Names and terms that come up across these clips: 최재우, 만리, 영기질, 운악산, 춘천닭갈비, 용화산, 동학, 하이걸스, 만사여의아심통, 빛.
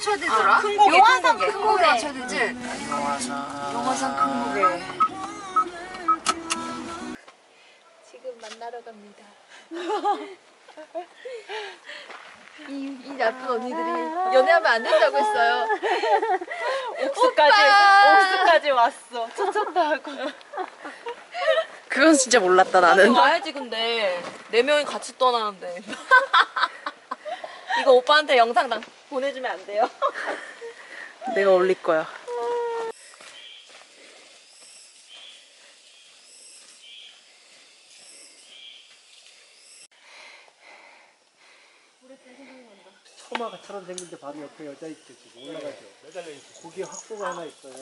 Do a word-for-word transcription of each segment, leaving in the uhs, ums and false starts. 쳐야 되더라? 아, 큰 고개, 용화산 큰 고개 맞춰야 되지? 응. 용화산 용화산 큰 고개. 지금 만나러 갑니다. 이, 이 나쁜 언니들이 연애하면 안 된다고 했어요. 옥수까지 옥수까지 왔어. 쫓았다 하고. 그건 진짜 몰랐다 나는. 와야지 근데 네 명이 같이 떠나는데. 이거 오빠한테 영상 당 보내주면 안 돼요? 내가 올릴 거야. 꼬마가 처럼 생긴데 바로 옆에 여자 있죠. 지금 올라가죠. 매달려 있어. 고기 확보가 하나 있어요.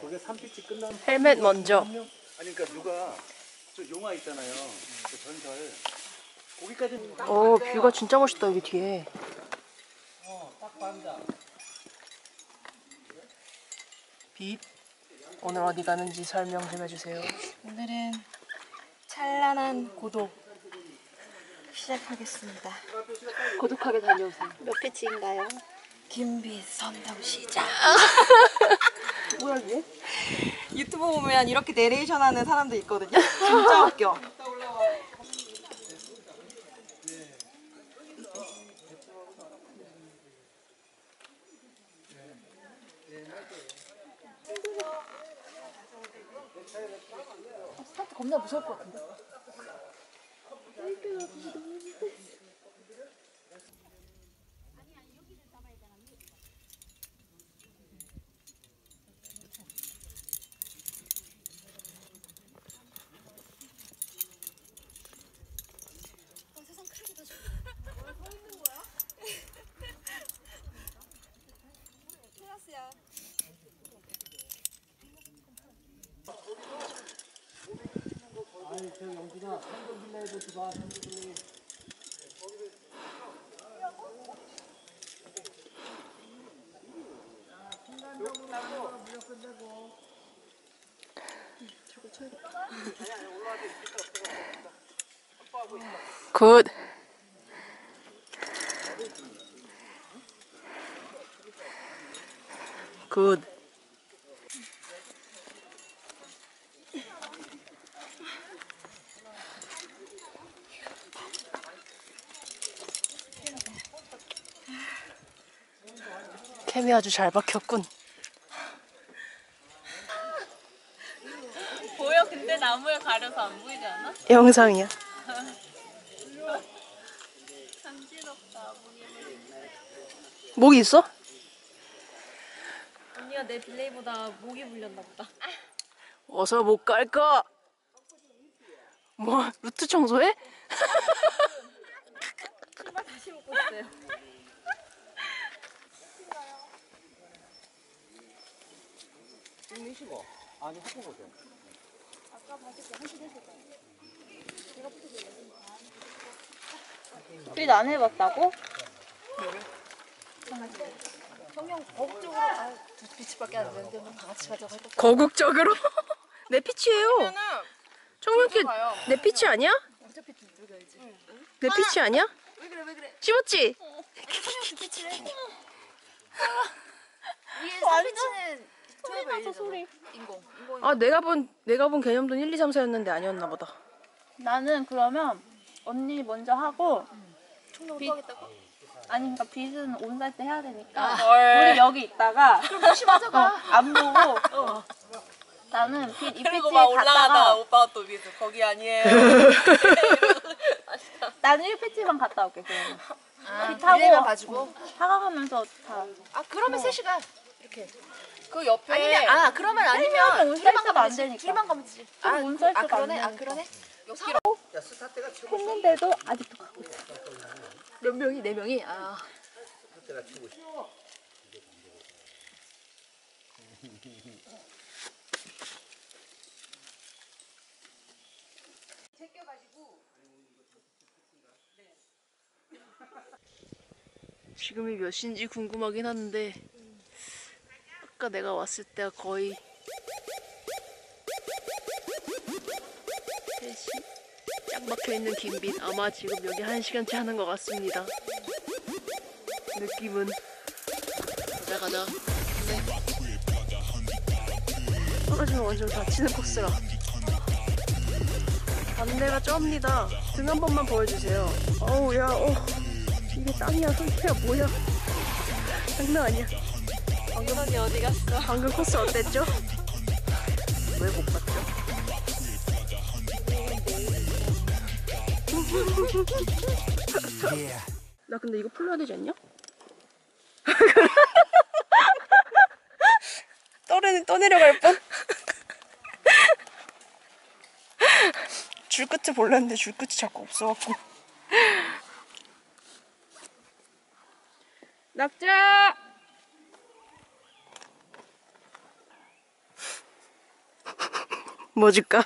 고기 삼 피치 끝나면 헬멧 먼저. 아니 그러니까 누가 저 용화 있잖아요. 그 전설. 거기까지는 어, 뷰가 진짜 멋있다 여기 뒤에. 어, 딱 반다. 빛. 오늘 어디 가는지 설명 좀 해주세요. 오늘은 찬란한 고독 시작하겠습니다. 고독하게 달려오세요. 몇 피치인가요? 김빛 선동 시작. 뭐야 이게? 유튜브 보면 이렇게 내레이션 하는 사람도 있거든요. 진짜 웃겨. 스타트 겁나 무서울 것 같은데? 굿. 굿. 캠이 아주 잘 박혔군. 보여? 근데 나무에 가려서 안 보이지 않아? 영상이야. 간지럽다. 목이 있어? 언니가 내 딜레이보다 목이 물렸나 보다. 어서 목 깔까? 뭐 루트 청소해? 신발 다시 벗고 있어요. 일곱 시 뭐? 아니 학교 보세요. 아까 봤을 때 한 시 됐을 거예요. 우리도 안 해봤다고? 뭐를? 성형 거국적으로 아, 두 피치밖에 안 되는데 다 같이 가자고 할 것 같아. 거국적으로? 내 피치예요. 청명께 내 피치 아니야? 어차피 두들겨야지. 응. 내 피치 아니야? 왜 그래 왜 그래? 씹었지? 어. 피치래. 위에 삼 피치는 소리 나서 소리. 인공. 인공. 아 내가 본 내가 본 개념도는 일, 이, 삼, 사였는데 아니었나 보다. 나는 그러면 언니 먼저 하고 총도 못 하겠다고? 아니 그러니까 빚은 온살 때 해야 되니까 아, 우리 여기 있다가 그럼 무심하자 가. 어, 안 보고 어. 나는 빚 이 피치 갔다가 오빠가 또 빚 거기 아니에요. 나는 일 피치만 갔다 올게 그러면. 아, 빚 하고 가지고 사과하면서 다. 아 그러면 뭐. 세 시간 이렇게. 그 옆에 아니면, 아 그러면 아니면 둘만 가면 안 되니까 둘만 가면 되지. 아, 아 그러네 아 그러네. 여기로 했는데도 아직도 가고 있어. 몇 명이 네 명이 아. 지금이 몇 시인지 궁금하긴 한데. 아까 내가 왔을 때가 거의 세 시 쫙 막혀있는 김빛. 아마 지금 여기 한 시간째 하는 것 같습니다. 느낌은 나가자. 떨어지면 완전 다치는 코스라. 반대가 쩝니다. 등 한 번만 보여주세요. 어우, 야, 어. 이게 땅이야, 솔직히야, 뭐야. 장난 아니야. 방금 언니 어디 갔어? 방금 코스 어땠죠? 왜 못 봤죠? 나 근데 이거 풀려야 되지 않냐? 떠내, 떠내려갈 뻔? 줄 끝을 볼랐는데 줄 끝이 자꾸 없어갖고. 낙자! 뭐 줄까?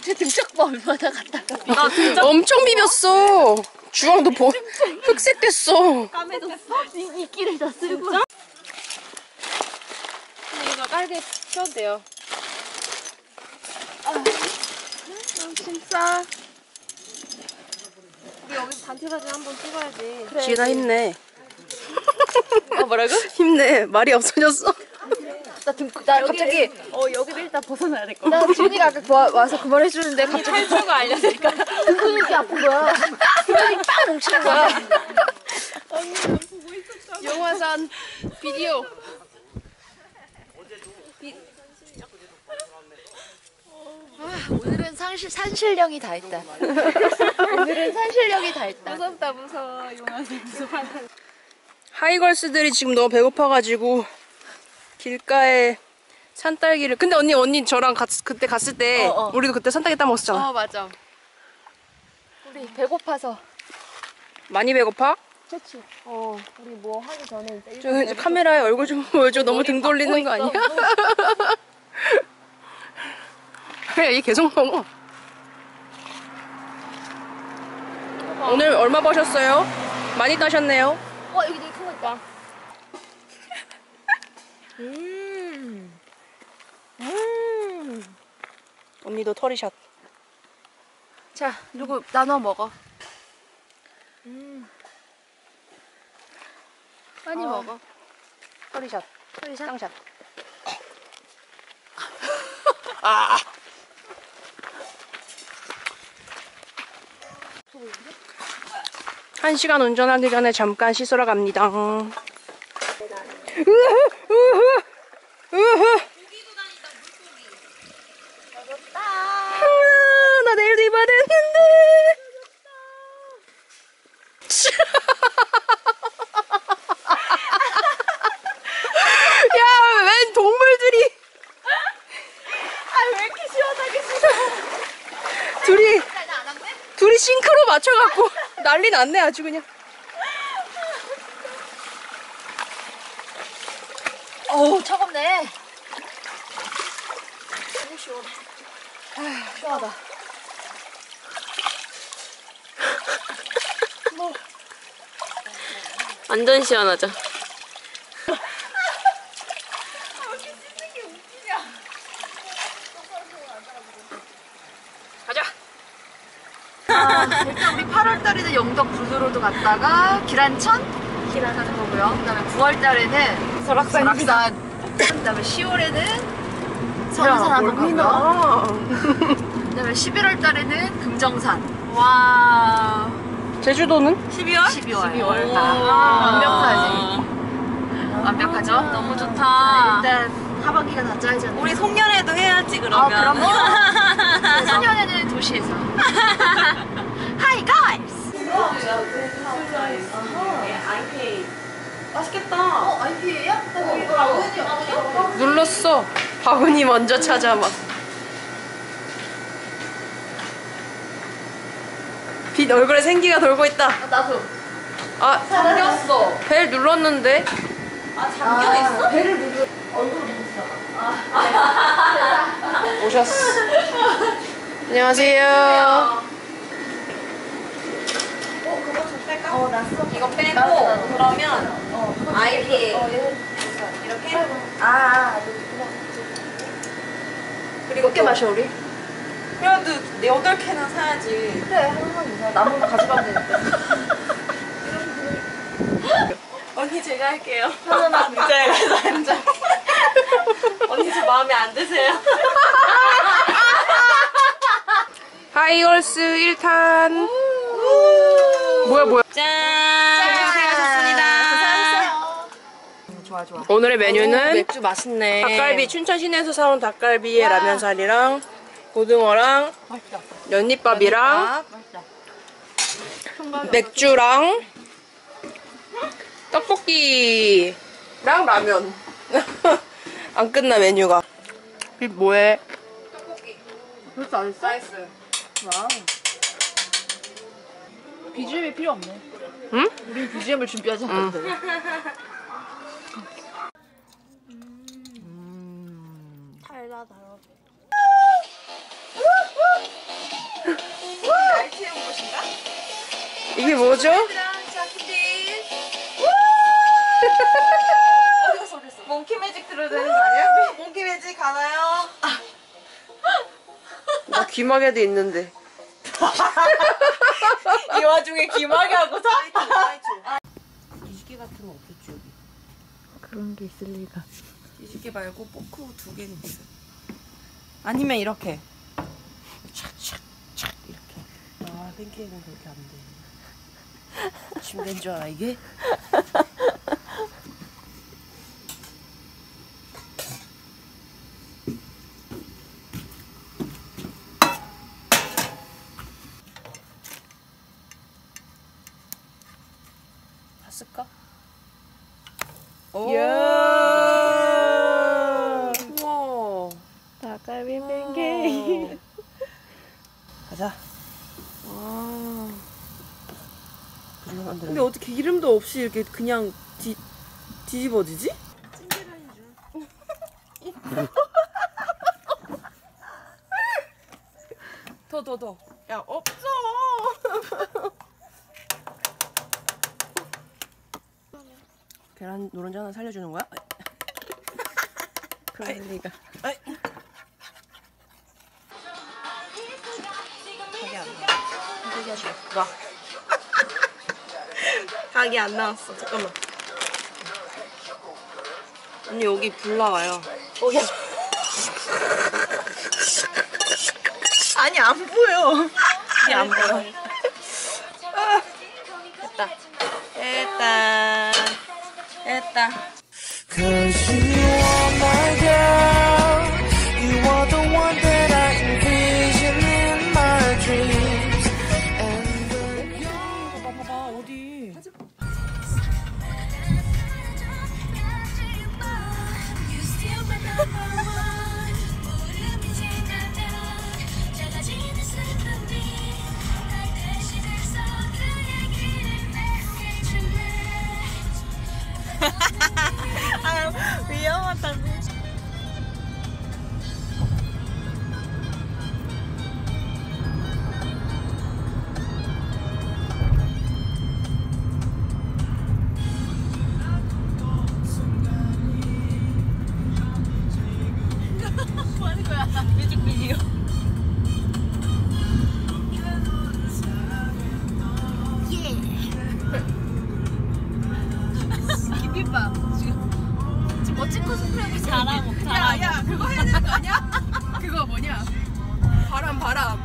제 등짝 봐, 얼마나 갔다가. 나 등짝 엄청 비볐어. 주황도 보, 흑색 됐어. 까매졌어? 이, 이 끼를 다 쓸고. 근데 이거 깔게 펴도 돼요. 아, 진짜. 우리 여기 단체 사진 한번 찍어야지. 그래. 지혜가 힘내. 아, 뭐라고? 힘내. 말이 없어졌어. 나, 등, 나 갑자기 어 여기를 일단 벗어나야 될 거 같아. 나 준이가 아까 와, 와서 그 말 해주는데 갑자기 탈출구 알려드릴까? 등근이 이렇게 아픈 거야. 등근이 빵 뭉치는 거야. 언니 난 보고 있었잖아. 용화산 비디오. 비... 아, 오늘은 산실, 산실령이 다 있다. 오늘은 산실령이 다 있다. 무섭다 무서워. 용화산 무서워. 하이걸스들이 지금 너무 배고파가지고 길가에 산딸기를. 근데 언니 언니 저랑 갔, 그때 갔을 때 어, 어. 우리도 그때 산딸기 따먹었잖아. 어 맞아. 우리 배고파서. 많이 배고파? 그렇지. 어 우리 뭐 하기 전에 이제. 저 이제 카메라에 얼굴 좀 보여줘. 너무 등 돌리는 거 아니야? 그래 얘 계속 먹어. 어, 오늘 얼마 버셨어요? 많이 따셨네요. 어 여기 되게 큰 거 있다. 음. 음. 언니도 털이샷. 자, 누구 나눠 먹어. 음. 많이 어. 먹어. 털이샷. 털이샷. 땅샷. 아. 한 시간 운전하기 전에 잠깐 씻으러 갑니다. 으흐! 으흐! 으흐! 젖었다. 아, 나 내일도 입어야 되는데. 야, 웬 동물들이. 아, 왜 이렇게 시원하게 씻어. 둘이, 둘이 싱크로 맞춰갖고 난리 났네, 아주 그냥. 어우 차갑네. 너무 시원해. 아휴 시원하다. 뭐. 완전 시원하죠. 왜 이렇게 찢는 게 웃기냐. 가자. 아, 일단 우리 팔월 달에는 영덕 분수로도 갔다가 기란천? 기란 하는 거고요. 그 다음에 구월 달에는 설악산, 설악산. 그 다음에 시월에는 선우산 한번 가고요. 그 다음에 십일월 달에는 금정산. 와 제주도는? 십이월? 십이월, 십이월. 완벽하지. 아 완벽하죠? 아 너무 좋다. 자, 일단 하반기가 다 짜이잖아. 우리 송년회도 해야지 그러면. 아 그럼요. 송년회는 도시에서. Hi guys! 맛있겠다. 어? 아이피에이야? 바구니 왔어? 눌렀어. 바구니 먼저 찾아봐. 빛 얼굴에 생기가 돌고 있다. 아, 나도. 아 잠겼어. 벨 눌렀는데. 아 잠겨있어? 아, 벨을 누르... 얼굴을 눌렀어. 아. 오셨어. 안녕하세요. 어 그거 좀 뺄까? 어 났어. 이거 빼고 나도, 나도. 그러면 어, 아이피에이 어, 이렇게? 아, 그리고 꽤 마셔 우리? 그래도 여덟 개는 사야지. 그래, 한 번 이상. 남은 거 가져가면 되니까. 제가 할게요. 편안한 의자에 가서 앉아. 언니 저 마음에 안 드세요? 하이걸스 일 탄. 뭐야 뭐야. 짠. 짠. 고생하셨습니다. 고생하셨어요. 음, 좋아 좋아. 오늘의 메뉴는 오, 맥주 맛있네. 닭갈비, 춘천 시내에서 사온 닭갈비에 와. 라면살이랑 고등어랑 맛있다. 연잎밥이랑 맛있다. 맥주랑 떡볶이랑 라면. 안 끝나 메뉴가. 이 뭐해? 떡볶이. 벌써 안 했어? 나이스. 와우. 비지엠이 필요 없네. 응? 우린 비지엠을 준비하지 않았는데. 응. 음. 달라 달라. 날치의 무엇인가? 이게 뭐죠? 몽키 매직 들어야 되는 거 아니야? 몽키 매직 가나요? 아. 나 귀마개도 있는데. 이 와중에 귀마개하고 사? 이십 개 같은 거 없겠지 여기? 그런 게 있을 리가. 이십 개 말고 포크 두 개는 있어. 아니면 이렇게 착착착 이렇게. 아 팬케이크는 그렇게 안 돼. 준비된 줄 알아 이게? 쓸까? 오! 우와! 닭갈비 뱅게임! 가자! 와. 근데 어떻게 이름도 없이 이렇게 그냥 뒤, 뒤집어지지? 찜질하는 줄. 더, 더, 더. 야, 없어! 계란 노른자 하나 살려주는 거야? 그럴 리가. 닭이 안 나왔어. 나. 닭이 안 나왔어. 잠깐만. 언니 여기 불 나와요. 오야. 아니 안 보여. 이게 안 보여. 아. 됐다. 됐다. 됐다. Cause you are my girl. You are the one that I envision in my dreams. And the young. 봐봐, 봐봐, 어디? 위험하다고. 뭐 하는 거야? 뮤직비디오. 비빔밥 지금 지금 멋진 코스프레도 잘하고. 야야 그거 해야 되는 거 아니야? 그거 뭐냐? 바람 바람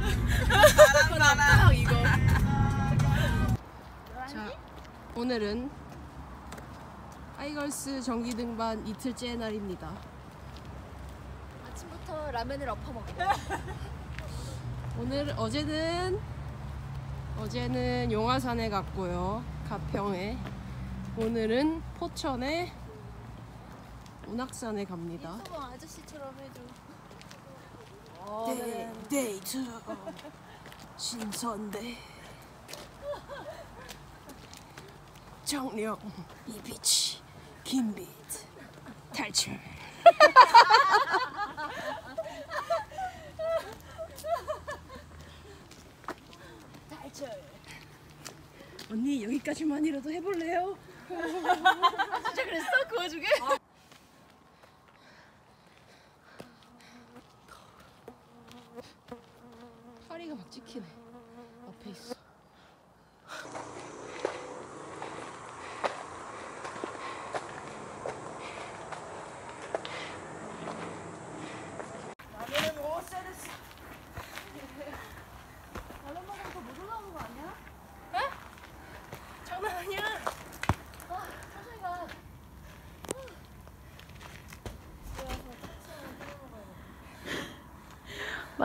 바람 바람 이거. 자 오늘은 하이걸스 정기 등반 이틀째 날입니다. 아침부터 라면을 엎어먹고. 오늘 어제는 어제는 용화산에 갔고요. 가평에. 오늘은 포천의 운악산에 갑니다. 유튜버 아저씨처럼 해줘. 데이데이트 신선데 정령 이비치 김비트 탈출. 탈출. 언니 여기까지만이라도 해볼래요? 진짜 그랬어? 그 와중에? 아. 파리가 막 찍히네. 앞에 있어.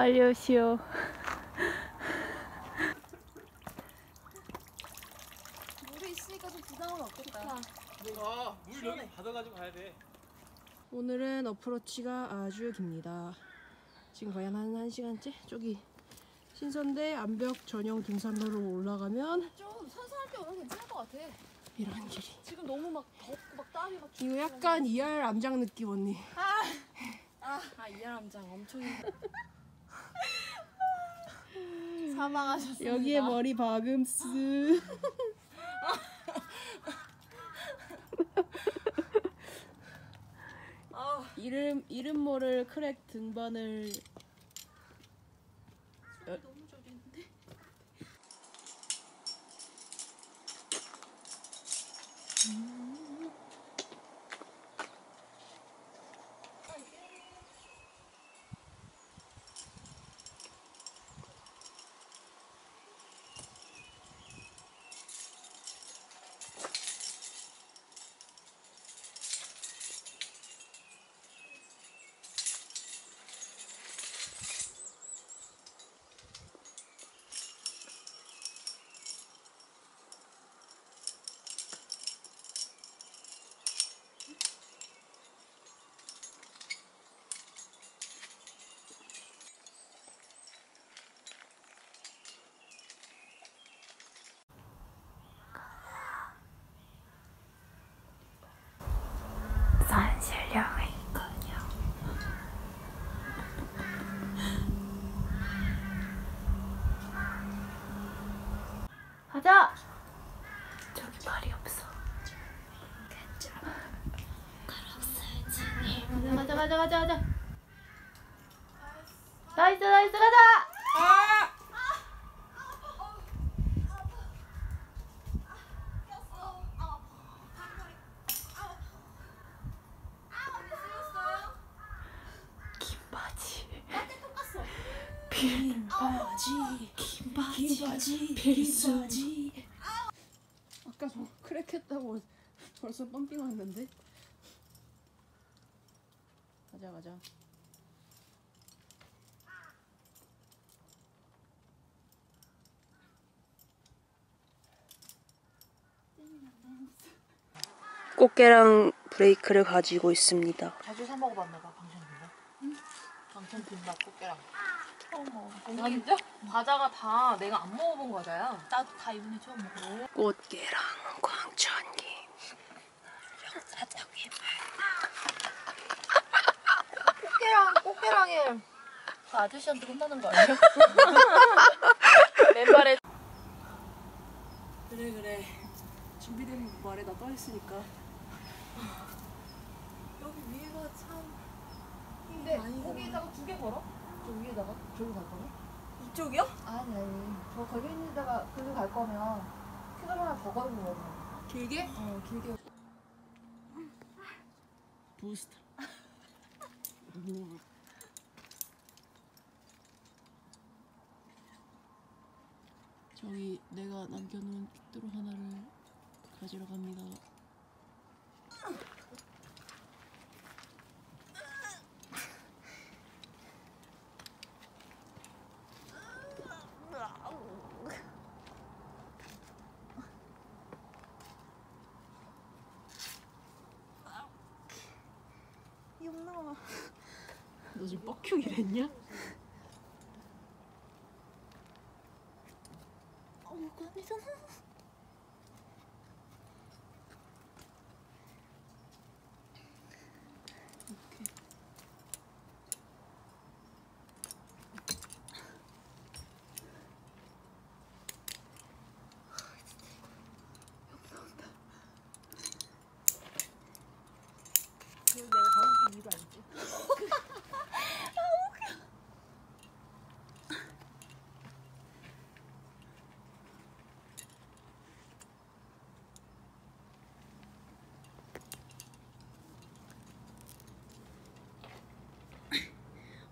빨리 오시오. 물이 있으니까 좀 부담은 없겠다. 내가 물 여기 받아가지고 가야 돼. 오늘은 어프로치가 아주 깁니다. 지금 거의 한 한 시간째? 저기 신선대 암벽 전용 등산로로 올라가면 좀 선선할 때 오면 괜찮을 것 같아. 이런 길이 지금 너무 막 덥고 막 땀이 막 이거 약간 이알 암장 느낌 언니. 아! 아, 아 이알 암장 엄청 힘들어. 사망하셨습니다. 여기에 머리 박음스. 이름 이름 모를 크랙 등반을. 소리 너무 저리는데. 음. 산신령이 있거든요. 가자! 저기 발이 없어. 괜찮아. 발 없어야지. 가자, 가자, 가자, 가자. 나이스, 나이스, 가자! 아! 김바지, 필수지. 아까 저 크랙했다고 벌써 뻥삥 왔는데. 가자 가자. 꽃게랑 브레이크를 가지고 있습니다. 자주 사 먹어봤나봐 방천빈밥. 응? 방천빈밥 꽃게랑. 어, 난 과자가 다 내가 안 먹어본 과자야. 나도 다 이번에 처음 먹어. 꽃게랑 광천김 용사적인 말. 꽃게랑 꽃게랑에 그 아저씨한테 혼나는 거 아니야? 맨발에 그래 그래 준비된 말에 나 떠있으니까. 여기 위에가 참. 근데 거기에다가 두 개 걸어? 저 위에다가? 저기 갈 거면? 이쪽이요? 아니 아니 저 거기 있는데다가 그쪽 갈 거면 큐를 하나 더 걸으면 되잖아. 길게? 어 길게. 부스터. 저기 내가 남겨놓은 픽도로 하나를 가지러 갑니다. 너 지금 뻑큐기랬냐? 어머 꽝이잖아. 오케이. 욕 나온다. 그래서 내가 방금 그 이유가 아니지?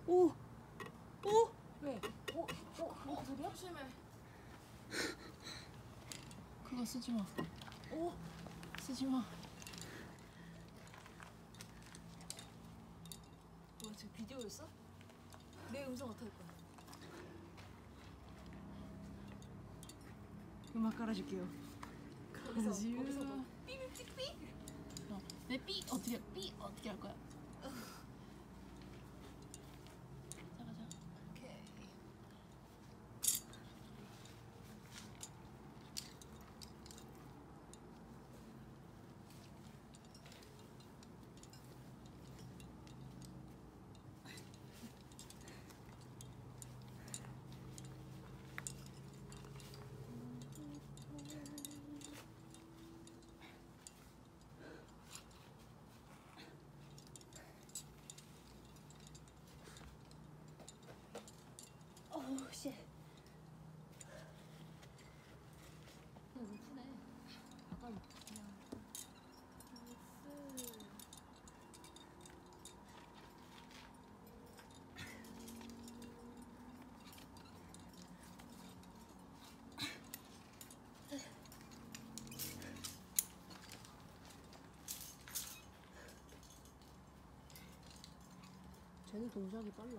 오! 오! 왜? 오! 오! 오! 오! 조심해. 그거 쓰지마. 오! 쓰지마. 와 지금 비디오였어? 내 음성 어떻게 할 거야? 음악 깔아줄게요. 거기서 거기서도 삐삐삐삐. 어, 내 삐 어떻게 삐 어떻게 할 거야? 자 가자. 오케이. 쟤는 동작이 빨라.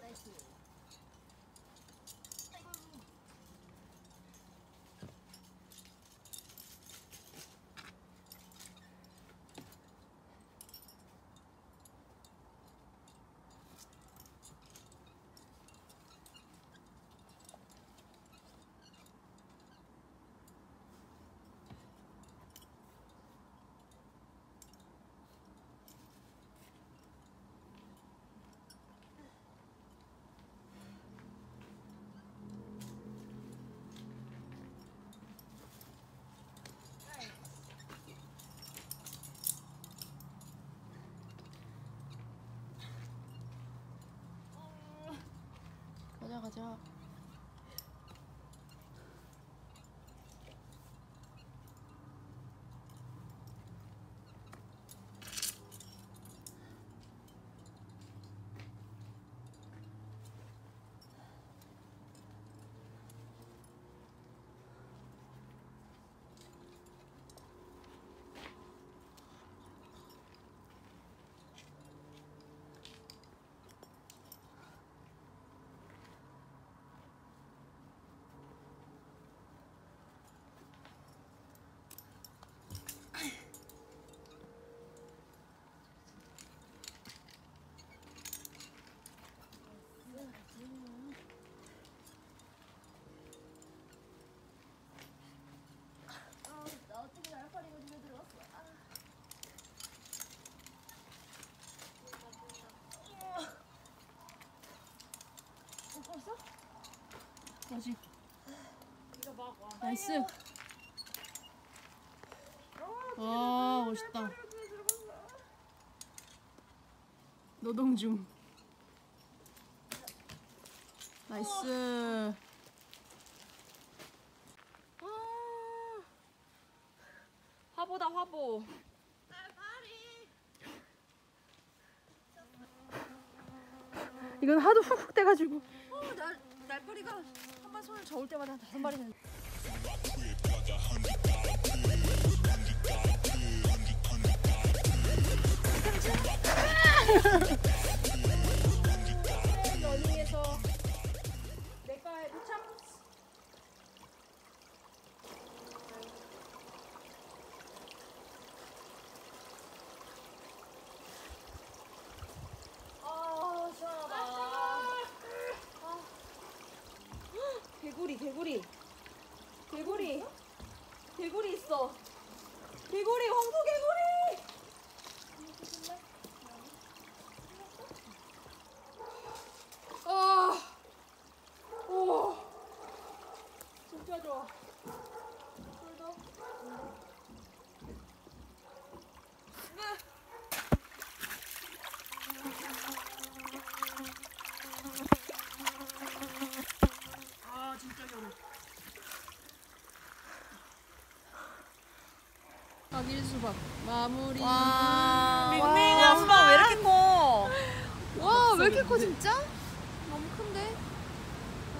나이스. 가자 가자. 다시. 나이스. 와 멋있다. 노동 중. 나이스. 와 화보다 화보. 이건 하도 훅훅 대가지고. 날파리가 한 번 손을 저을 때마다 다섯 마리 되는. 어디에서 내과에 도착. 개구리, 개구리, 개구리, 개구리 있어. 개구리, 황소 개구리. 아, 오, 진짜 좋아. 꿀도. 당일 수박 마무리. 밍밍한 수박 왜 이렇게 커? 와 왜 이렇게 커 진짜? 너무 큰데?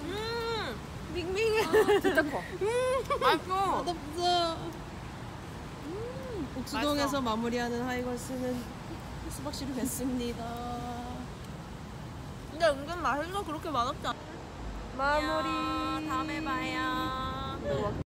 음 밍밍해. 아, 진짜 커. 음 맛있어. 맛없어. 음 옥수동에서 맛있어. 마무리하는 하이걸스는 수박씨를 뵀습니다. 근데 은근 맛있는 거 그렇게 맛없지 않아? 마무리. 다음에 봐요.